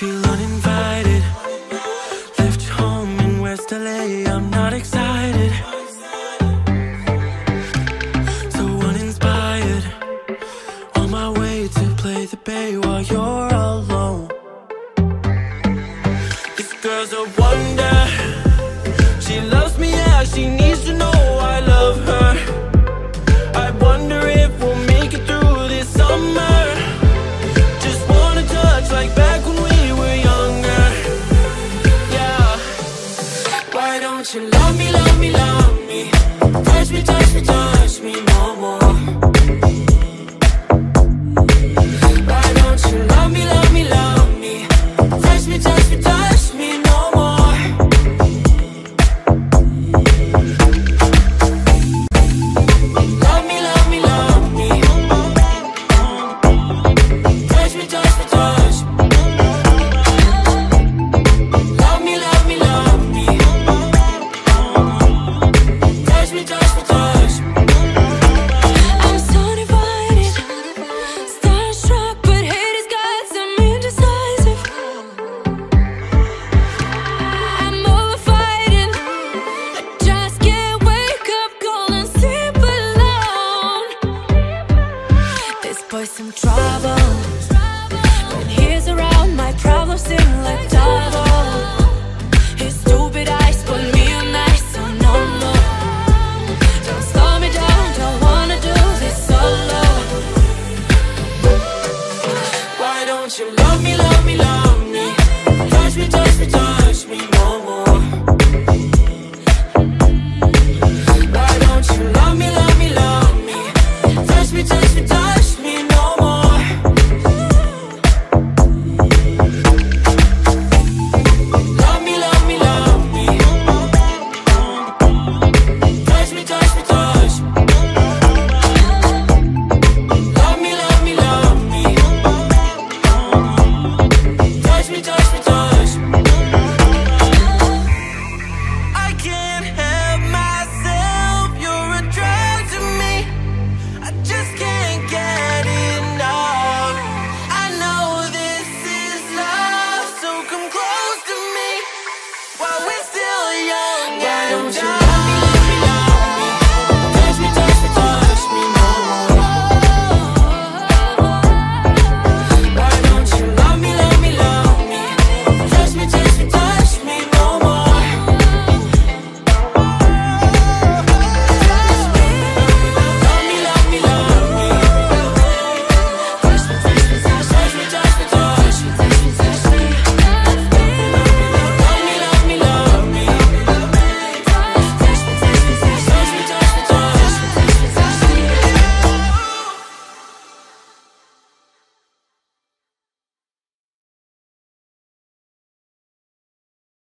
feel uninvited. Left home in West LA, I'm not excited, so uninspired. On my way to play the bay while you're alone. This girl's a wonder. She loves me as she needs to know I love her. I wonder if we'll make it through this summer. Just wanna touch like back when we were younger. Yeah. Why don't you love me, love me, love me? Touch me, touch me, touch me no more.